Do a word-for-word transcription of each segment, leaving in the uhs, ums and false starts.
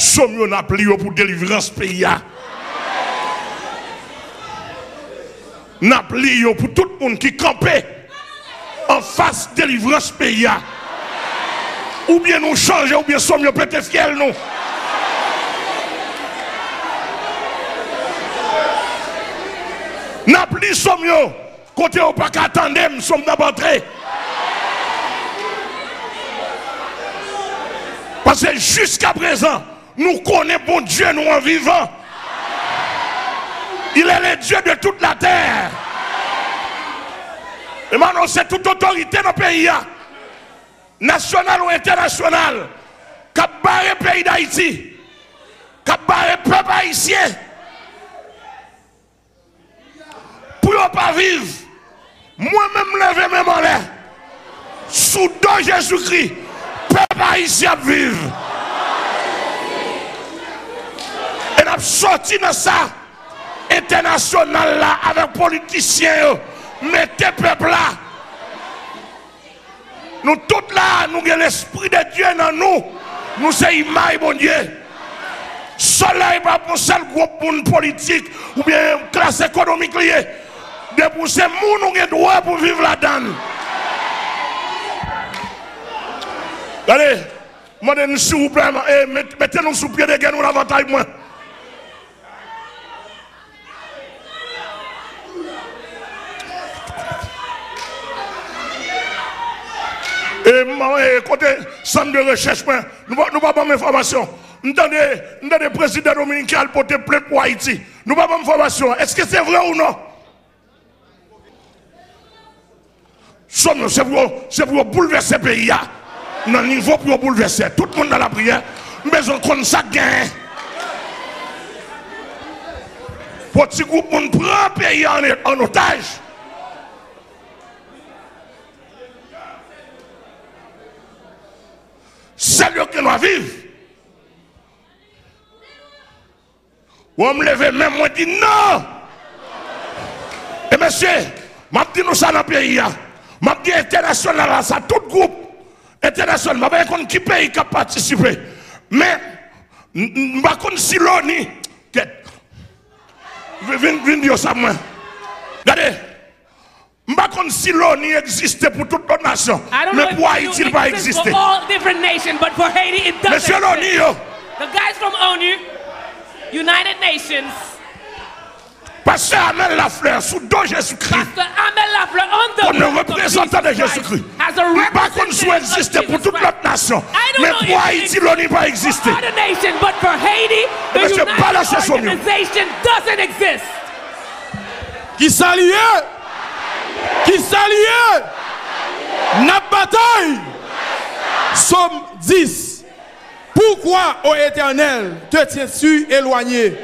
somme on a plié pour délivrance pays. N'a plié pour tout le monde qui campait en face délivrance pays. Ou bien nous changer ou bien somme on peut être fiel nous. N'a plié somme yo côté au pas attendre somme n'a pas entré. Parce que jusqu'à présent, nous connaissons bon Dieu, nous en vivant. Il est le Dieu de toute la terre. Et maintenant, c'est toute autorité dans le pays, nationale ou internationale, qui a barré le pays d'Haïti, qui a barré le peuple haïtien, pour ne pas vivre, moi-même, lever mes mains là, sous le dos de Jésus-Christ. Peuple haïtien vivre. Et nous sorti dans ça international là avec politiciens. Mettez peuple là. Nous tous là, nous avons l'esprit de Dieu dans nous. Nous sommes image bon Dieu. Soleil pas pour seul groupe politique ou bien classe économique liée. De pour ces monde nous avons droit pour vivre là-dedans. Allez, moi, s'il vous plaît, mettez-nous sous pied de guerre, nous l'avantage moins. Et moi, côté centre de recherche, nous ne pouvons pas avoir d'informations. Nous avons des présidents dominicains qui ont porté plainte pour Haïti. Nous ne pouvons pas avoir d'informations. Est-ce que c'est vrai ou non? C'est pour bouleverser le pays. Dans le niveau pour bouleverser, tout le monde dans la prière, mais on compte ça gagne. Petit groupe, on prend le pays en otage. C'est le que nous vivons. On me lève même, on dit non. Et monsieur, je dis nous ça dans le pays. Je dis international, ça, tout groupe. International, je ne sais pas qui pays qui a participé. Mais, je ne sais pas si l'on est. Venez dire ça, moi. Regardez. Je ne sais pas si l'on existe pour toute notre nation. Mais pour Haïti, il ne va pas exister. Monsieur l'ONU, the guys from ONU, United Nations. Pasteur Amel Lafleur, sous dos Jésus-Christ, comme le représentant de Jésus-Christ, nous pas qu'on soit existé pour toute notre nation, mais pour Haïti, l'on n'y pas existé. Monsieur Balancé Somio, qui s'allie, qui s'allie, n'a bataille, Somme dix. Pourquoi, ô Éternel, te tiens-tu éloigné?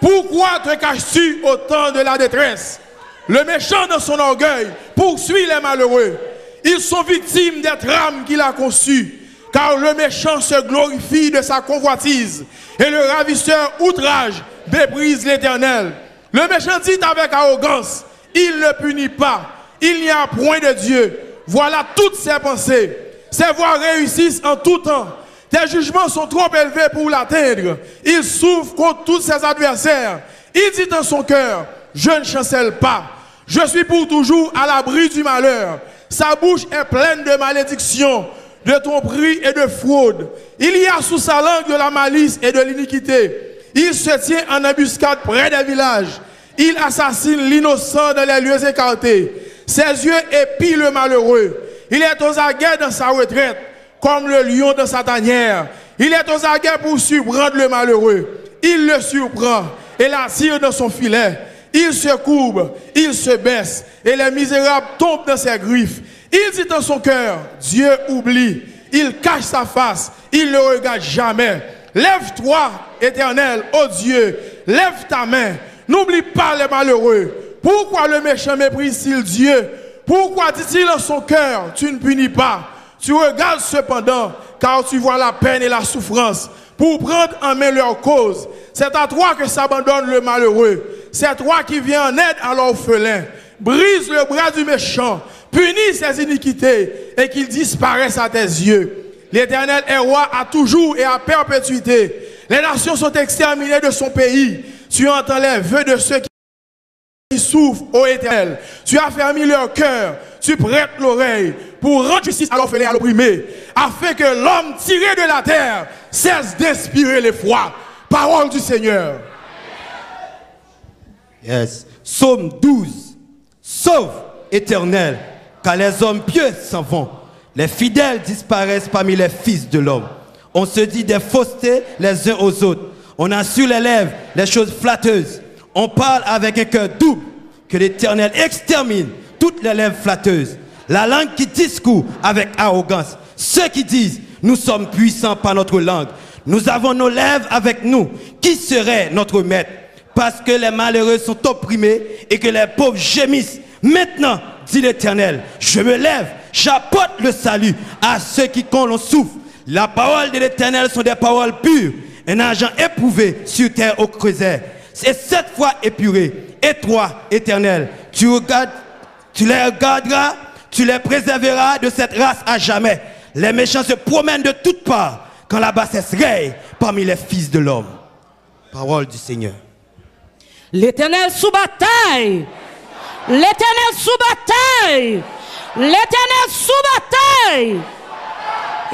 Pourquoi te caches-tu au temps de la détresse? Le méchant dans son orgueil poursuit les malheureux. Ils sont victimes des trames qu'il a conçues. Car le méchant se glorifie de sa convoitise. Et le ravisseur outrage méprise l'Éternel. Le méchant dit avec arrogance, il ne punit pas. Il n'y a point de Dieu. Voilà toutes ses pensées. Ses voies réussissent en tout temps. Tes jugements sont trop élevés pour l'atteindre. Il souffre contre tous ses adversaires. Il dit dans son cœur, je ne chancelle pas. Je suis pour toujours à l'abri du malheur. Sa bouche est pleine de malédictions, de tromperies et de fraude. Il y a sous sa langue de la malice et de l'iniquité. Il se tient en embuscade près des villages. Il assassine l'innocent dans les lieux écartés. Ses yeux épient le malheureux. Il est aux aguets dans sa retraite. Comme le lion dans sa tanière. Il est aux aguets pour surprendre le malheureux. Il le surprend et l'attire dans son filet. Il se courbe, il se baisse et les misérables tombent dans ses griffes. Il dit dans son cœur, Dieu oublie. Il cache sa face, il ne regarde jamais. Lève-toi, Éternel, ô Dieu, lève ta main. N'oublie pas les malheureux. Pourquoi le méchant méprise-t-il Dieu? Pourquoi dit-il dans son cœur, tu ne punis pas? Tu regardes cependant, car tu vois la peine et la souffrance, pour prendre en main leur cause. C'est à toi que s'abandonne le malheureux. C'est toi qui viens en aide à l'orphelin. Brise le bras du méchant, punis ses iniquités, et qu'il disparaisse à tes yeux. L'Éternel est roi à toujours et à perpétuité. Les nations sont exterminées de son pays. Tu entends les vœux de ceux qui souffrent, ô Éternel. Tu as fermé leur cœur. Tu prêtes l'oreille pour rendre justice à l'orphelin et à l'opprimé, afin que l'homme tiré de la terre cesse d'inspirer l'effroi. Parole du Seigneur. Yes. Psaume douze. Sauve, Éternel, car les hommes pieux s'en vont. Les fidèles disparaissent parmi les fils de l'homme. On se dit des faussetés les uns aux autres. On a sur les lèvres les choses flatteuses. On parle avec un cœur double. Que l'Éternel extermine toutes les lèvres flatteuses. La langue qui discourt avec arrogance. Ceux qui disent, nous sommes puissants par notre langue. Nous avons nos lèvres avec nous. Qui serait notre maître? Parce que les malheureux sont opprimés et que les pauvres gémissent. Maintenant, dit l'Éternel, je me lève, j'apporte le salut à ceux qui quand l'on souffre. La parole de l'Éternel sont des paroles pures, un agent éprouvé sur terre au creuset. C'est cette fois épuré. Et toi, Éternel, tu regardes, tu les regarderas, tu les préserveras de cette race à jamais. Les méchants se promènent de toutes parts quand la bassesse règne parmi les fils de l'homme. Parole du Seigneur. L'Éternel sous bataille. L'Éternel sous bataille. L'Éternel sous bataille.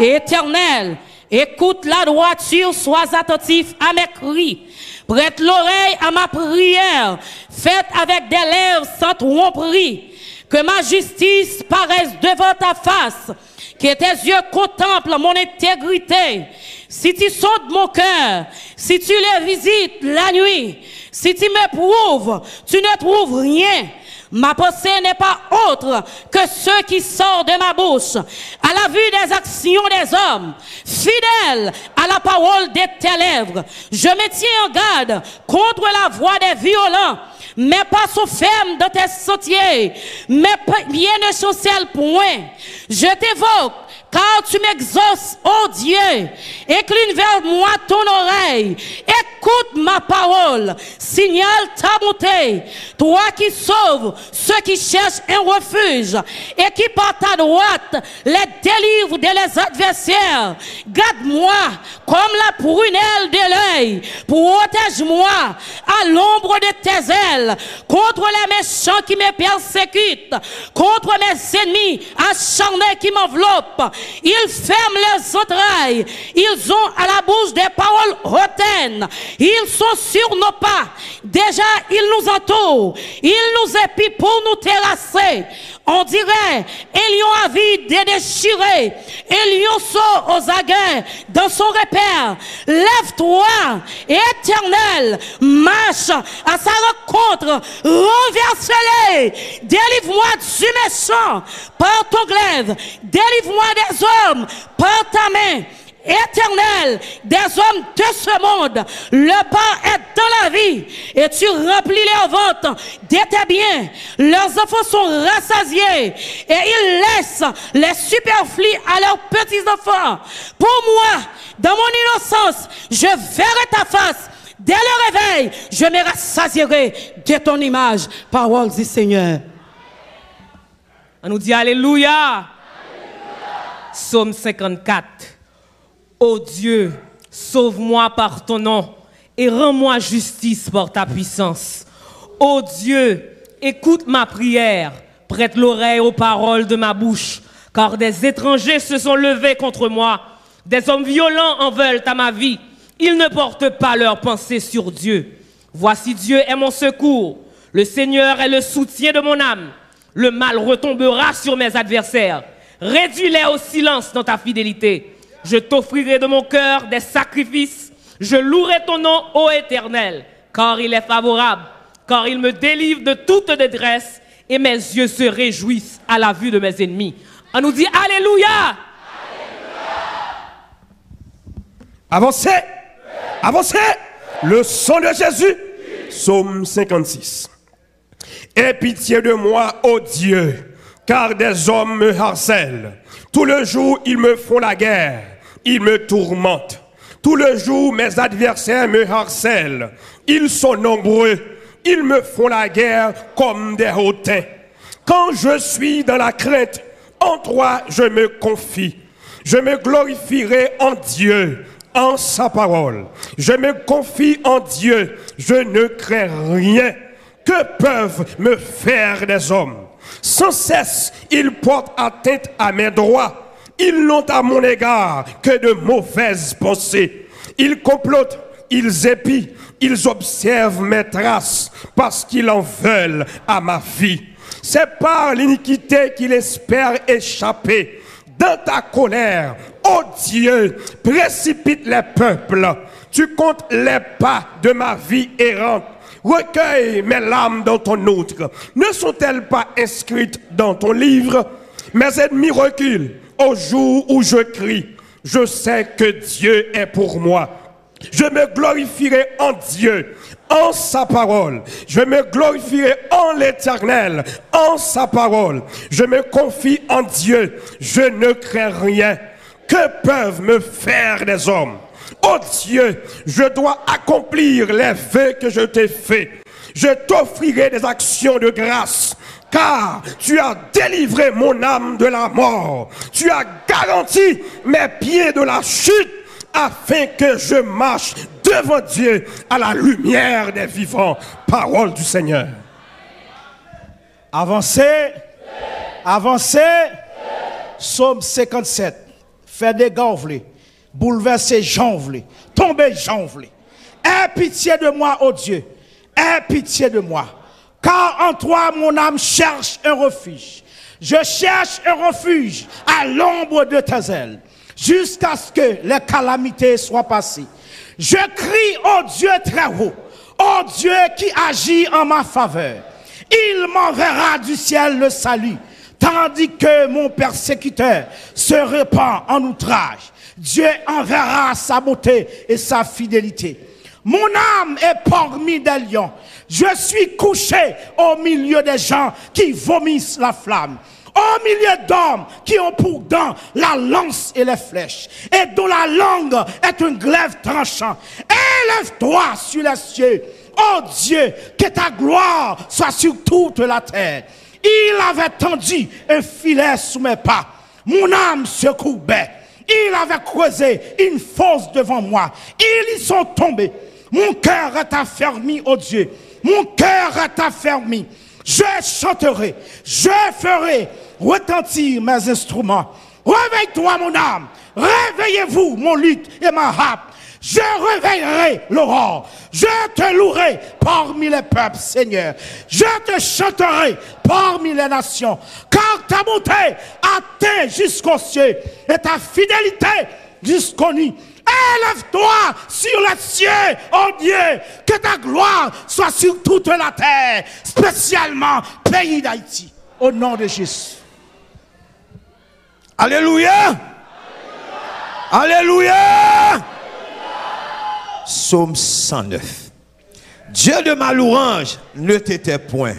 Éternel, écoute la droiture, sois attentif à mes cris. Prête l'oreille à ma prière, faite avec des lèvres sans tromperie. Que ma justice paraisse devant ta face, que tes yeux contemplent mon intégrité. Si tu sondes mon cœur, si tu les visites la nuit, si tu m'éprouves, tu ne trouves rien. Ma pensée n'est pas autre que ceux qui sortent de ma bouche. À la vue des actions des hommes, fidèles à la parole de tes lèvres, je me tiens en garde contre la voix des violents. Mes pas sont fermes dans tes sentiers, mes pieds ne chancèlent point. Je t'évoque, car tu m'exauces, ô Dieu. Incline vers moi ton oreille, écoute ma parole, signale ta bonté. Toi qui sauves ceux qui cherchent un refuge et qui par ta droite les délivre de leurs adversaires. Garde-moi comme la prunelle de l'œil, protège-moi à l'ombre de tes ailes, contre les méchants qui me persécutent, contre mes ennemis acharnés qui m'enveloppent. Ils ferment leurs entrailles, ils ont à la bouche des paroles hautaines, ils sont sur nos pas, déjà ils nous entourent, ils nous épient pour nous terrasser. On dirait un lion avide et déchiré, un lionceau aux aguets dans son repère. Lève-toi, Éternel, marche à sa rencontre, renverse-les, délivre-moi du méchant par ton glaive, délivre-moi des hommes par ta main. Éternel, des hommes de ce monde, le pain est dans la vie, et tu remplis leur ventre de tes biens. Leurs enfants sont rassasiés, et ils laissent les superflus à leurs petits-enfants. Pour moi, dans mon innocence, je verrai ta face. Dès le réveil, je me rassasierai de ton image. Parole du Seigneur. On nous dit Alléluia. Alléluia. Psaume cinquante-quatre. Ô Dieu, sauve-moi par ton nom et rends-moi justice par ta puissance. Ô Dieu, écoute ma prière, prête l'oreille aux paroles de ma bouche, car des étrangers se sont levés contre moi, des hommes violents en veulent à ma vie, ils ne portent pas leurs pensées sur Dieu. Voici Dieu est mon secours, le Seigneur est le soutien de mon âme, le mal retombera sur mes adversaires, réduis-les au silence dans ta fidélité. Je t'offrirai de mon cœur des sacrifices. Je louerai ton nom, ô Éternel, car il est favorable, car il me délivre de toute détresse et mes yeux se réjouissent à la vue de mes ennemis. On nous dit Alléluia. Alléluia. Avancez, avancez, le sang de Jésus. Psaume cinquante-six. Aie pitié de moi, ô Dieu, car des hommes me harcèlent. Tout le jour, ils me font la guerre, ils me tourmentent. Tout le jour, mes adversaires me harcèlent. Ils sont nombreux, ils me font la guerre comme des hautains. Quand je suis dans la crainte, en toi, je me confie. Je me glorifierai en Dieu. en sa parole. Je me confie en Dieu, je ne crains rien. Que peuvent me faire des hommes? Sans cesse, ils portent atteinte à mes droits. Ils n'ont à mon égard que de mauvaises pensées. Ils complotent, ils épient, ils observent mes traces parce qu'ils en veulent à ma vie. C'est par l'iniquité qu'il espère échapper. Dans ta colère, ô Dieu, précipite les peuples. Tu comptes les pas de ma vie errante. Recueille mes larmes dans ton outre. Ne sont-elles pas inscrites dans ton livre? Mes ennemis reculent au jour où je crie. Je sais que Dieu est pour moi. Je me glorifierai en Dieu, en sa parole. Je me glorifierai en l'Éternel, en sa parole. Je me confie en Dieu, je ne crains rien. Que peuvent me faire des hommes? Ô Dieu, je dois accomplir les vœux que je t'ai faits. Je t'offrirai des actions de grâce. Car tu as délivré mon âme de la mort. Tu as garanti mes pieds de la chute, afin que je marche devant Dieu à la lumière des vivants. Parole du Seigneur. Avancez. Avancez. Psaume cinquante-sept. Fais des gonflés, bouleversez jonvlés, tombez jonvlés. Aie pitié de moi, ô Dieu. Aie pitié de moi. Car en toi, mon âme cherche un refuge. Je cherche un refuge à l'ombre de tes ailes, jusqu'à ce que les calamités soient passées. Je crie au Dieu très haut, au Dieu qui agit en ma faveur. Il m'enverra du ciel le salut, tandis que mon persécuteur se répand en outrage. Dieu enverra sa beauté et sa fidélité. Mon âme est parmi des lions. Je suis couché au milieu des gens qui vomissent la flamme, au milieu d'hommes qui ont pour dents la lance et les flèches, et dont la langue est un glaive tranchant. Élève-toi sur les cieux, ô Dieu, que ta gloire soit sur toute la terre. Il avait tendu un filet sous mes pas, mon âme se courbait. Il avait creusé une fosse devant moi, ils y sont tombés. Mon cœur est affermi, ô Dieu, mon cœur est affermi. Je chanterai, je ferai retentir mes instruments. Réveille-toi, mon âme, réveillez-vous, mon luth et ma harpe. Je réveillerai l'aurore, je te louerai parmi les peuples, Seigneur. Je te chanterai parmi les nations, car ta bonté atteint jusqu'aux cieux et ta fidélité jusqu'aux nuits. Élève-toi sur les cieux, ô Dieu, que ta gloire soit sur toute la terre, spécialement pays d'Haïti. Au nom de Jésus. Alléluia. Alléluia. Alléluia. Psaume cent neuf. Dieu de ma louange ne t'était point,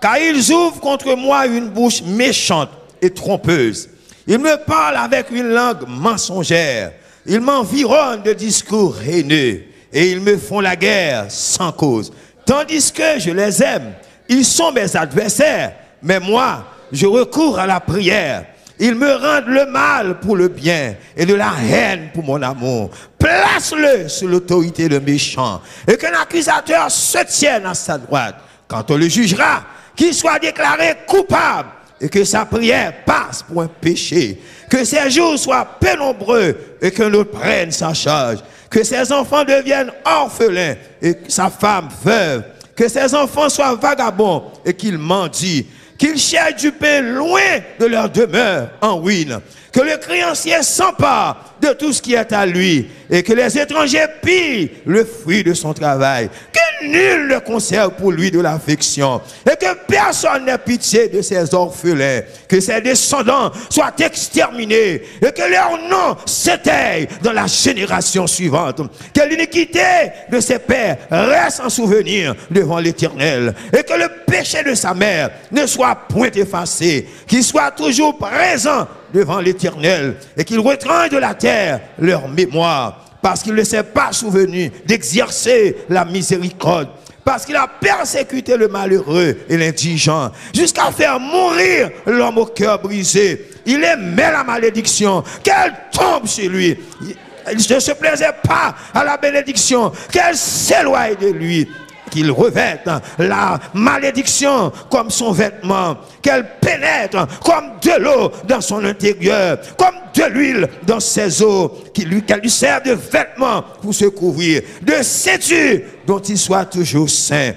car ils ouvrent contre moi une bouche méchante et trompeuse. Ils me parlent avec une langue mensongère. Ils m'environnent de discours haineux et ils me font la guerre sans cause. Tandis que je les aime, ils sont mes adversaires, mais moi, je recours à la prière. Ils me rendent le mal pour le bien et de la haine pour mon amour. Place-le sous l'autorité de méchants et qu'un accusateur se tienne à sa droite. Quand on le jugera, qu'il soit déclaré coupable et que sa prière passe pour un péché. Que ses jours soient peu nombreux et que l'autre prenne sa charge. Que ses enfants deviennent orphelins et sa femme veuve. Que ses enfants soient vagabonds et qu'ils mendient. Qu'ils cherchent du pain loin de leur demeure en ruine. Que le créancier s'empare de tout ce qui est à lui et que les étrangers pillent le fruit de son travail. Que nul ne conserve pour lui de l'affection et que personne n'ait pitié de ses orphelins. Que ses descendants soient exterminés et que leur nom s'éteigne dans la génération suivante. Que l'iniquité de ses pères reste en souvenir devant l'Éternel et que le péché de sa mère ne soit point effacé, qu'il soit toujours présent devant l'Éternel et qu'il retranche de la terre leur mémoire, parce qu'il ne s'est pas souvenu d'exercer la miséricorde, parce qu'il a persécuté le malheureux et l'indigent, jusqu'à faire mourir l'homme au cœur brisé. Il aimait la malédiction, qu'elle tombe sur lui. ne se plaisait pas à la bénédiction, qu'elle s'éloigne de lui, qu'il revête la malédiction comme son vêtement, qu'elle pénètre comme de l'eau dans son intérieur, comme de l'huile dans ses eaux, qu'elle lui, qu'elle lui serve de vêtement pour se couvrir, de ceinture dont il soit toujours saint.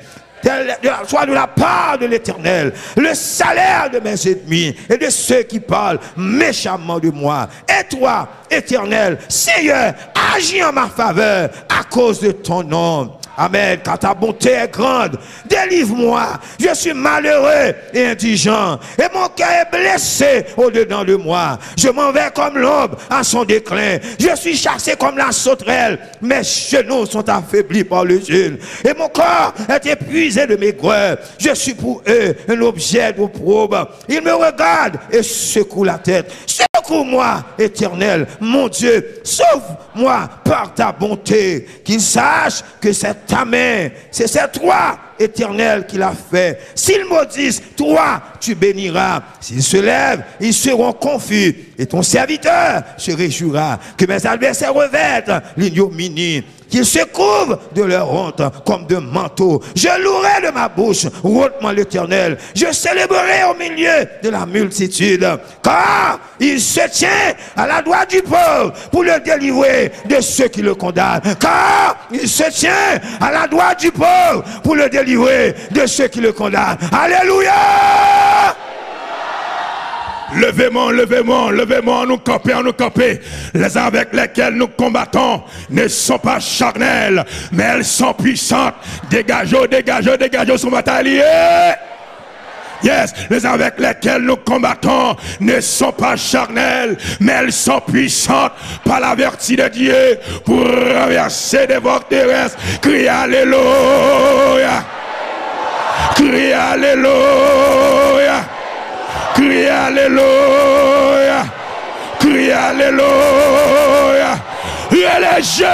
Soit de la part de l'Éternel le salaire de mes ennemis et de ceux qui parlent méchamment de moi. Et toi, Éternel, Seigneur, agis en ma faveur à cause de ton nom. Amen. Car ta bonté est grande, délivre-moi. Je suis malheureux et indigent, et mon cœur est blessé au-dedans de moi. Je m'en vais comme l'aube à son déclin. Je suis chassé comme la sauterelle. Mes genoux sont affaiblis par le jeûne, et mon corps est épuisé de maigreur. Je suis pour eux un objet de probe. Ils me regardent et secouent la tête. Secoue-moi, Éternel, mon Dieu. Sauve-moi par ta bonté. Qu'ils sachent que cette ta main, c'est toi, Éternel, qui l'a fait. S'ils maudissent, toi, tu béniras. S'ils se lèvent, ils seront confus. Et ton serviteur se réjouira. Que mes adversaires revêtent l'ignominie, qu'ils se couvrent de leur honte comme de manteau. Je louerai de ma bouche hautement l'Éternel. Je célébrerai au milieu de la multitude. Car il se tient à la droite du pauvre pour le délivrer de ceux qui le condamnent. Car il se tient à la droite du pauvre pour le délivrer de ceux qui le condamnent. Alléluia! Levez-moi, levez-moi, levez-moi, nous camper, nous camper. Les armes avec lesquelles nous combattons ne sont pas charnelles, mais elles sont puissantes. Dégagez, dégagez, dégagez, son bataille. Yes, les armes avec lesquelles nous combattons ne sont pas charnelles, mais elles sont puissantes par la vertu de Dieu pour renverser des forteresses. Criez Alléluia! Criez Alléluia! Criez Alléluia! Criez Alléluia! Et les Jésus!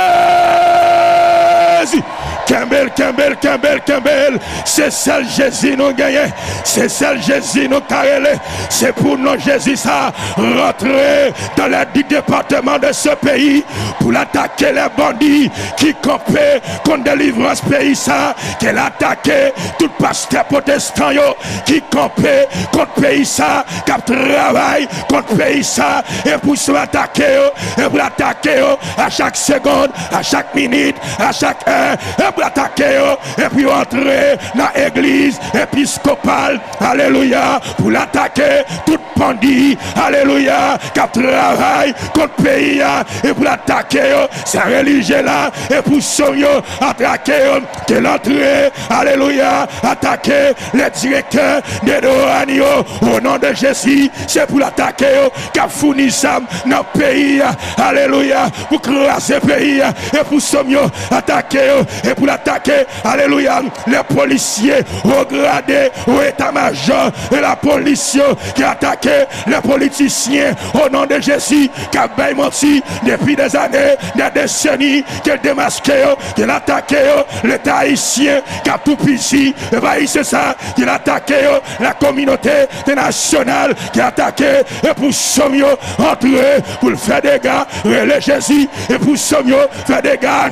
Kembel, Kembel, Kembel, Kembel, c'est celle Jésus nous gagne, c'est celle Jésus nous carrelé, c'est pour nous Jésus ça, rentrer dans les dix départements de ce pays, pour attaquer les bandits qui campaient contre délivrance pays ça, qu'elle attaquait tout pasteur protestant yo, qui campaient contre pays ça, qui travaille contre pays ça, et pour se attaquer, et pour attaquer à chaque seconde, à chaque minute, à chaque heure, et pour attaquer, et puis entrer dans l'église épiscopale, alléluia, pour l'attaquer, tout bandit, alléluia, qui travaille contre le pays, et pour attaquer, ces religieux là, et pour sauver, attaquer, que l'entrée, alléluia, attaquer les directeurs des douanes, au nom de Jésus, c'est pour l'attaquer, qui fournit ça dans le pays, alléluia, pour craser le pays, et pour sauver, attaquer, et pour l'attaquer, alléluia, les policiers au gradé, au état-major, et la police qui a attaqué les politiciens au nom de Jésus, qui a bien menti depuis des années, des décennies, qui a démasqué, qui a attaqué l'état haïtien, qui a tout ici, et bien c'est ça, qui a attaqué la communauté nationale, qui a attaqué, et pour sommier, entrer, pour faire des gars, relais Jésus, et pour sommier, faire des gars.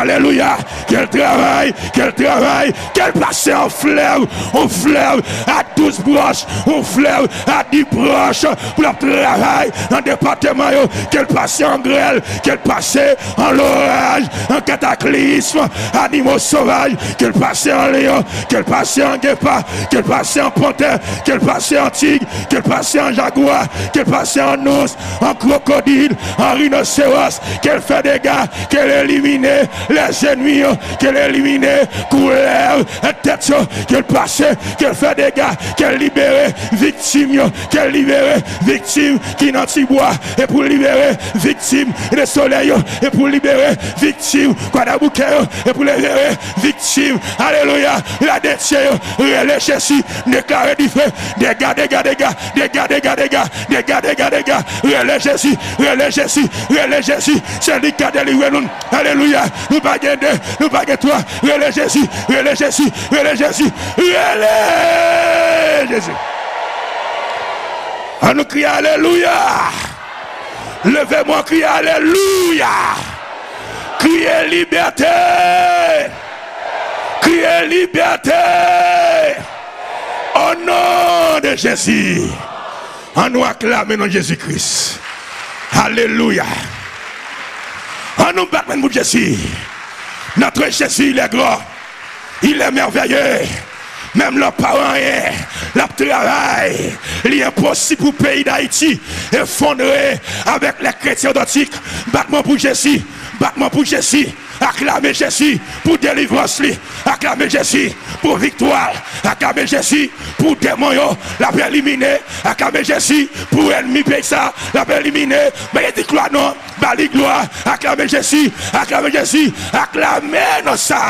Alléluia, quel travail, quel travail, quel passé en fleuve, on fleuve à douze broches, on fleuve à dix broches, pour le travail dans le département, quel passé en grêle, quel passé en l'orage, en cataclysme, animaux sauvages, quel passé en lion, quel passé en guépard, quel passé en panthère, quel passé en tigre, quel passé en jaguar, quel passé en ours, en crocodile, en rhinocéros, quel fait des gars, quel éliminé. Les ennemis qu'elle élimine, couleur, tête, qu'elle passe, qu'elle fait des gars, qu'elle libère victime, qu'elle libère victime qui n'en bois, et pour libérer victime de soleil, et pour libérer victime, quoi et pour libérer victime, alléluia, la déchire, les chessis, déclaré du feu, des gars, des gars, des gars, des gars, des gars, des gars, des gars, des gars, des gars, les chessis, les chessis, les chessis, c'est le cas de l'Iwelun, alléluia. Nous baguons deux, nous baguons trois. Relais Jésus, relais Jésus, relais Jésus, relais Jésus. On nous crie Alléluia. Levez-moi, criez Alléluia. Criez liberté. Criez liberté. Au nom de Jésus. On nous acclame dans Jésus-Christ. Alléluia. On nous bat pour Jésus. Notre Jésus, il est grand. Il est merveilleux. Même leurs parents, leur travail, il est impossible pour le pays d'Haïti, effondré avec les chrétiens authentiques. Battement pour Jésus, battement pour Jésus, acclamez Jésus pour délivrance, acclamez Jésus pour victoire, acclamez Jésus pour démon, la paix éliminée, acclamez Jésus pour ennemi pays ça, la paix éliminée, mais il dit gloire non, bali gloire, acclamez Jésus, acclamez Jésus, acclamez nos ça,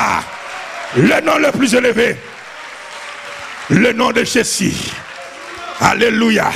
le nom le plus élevé. Le nom de Jésus. Alléluia.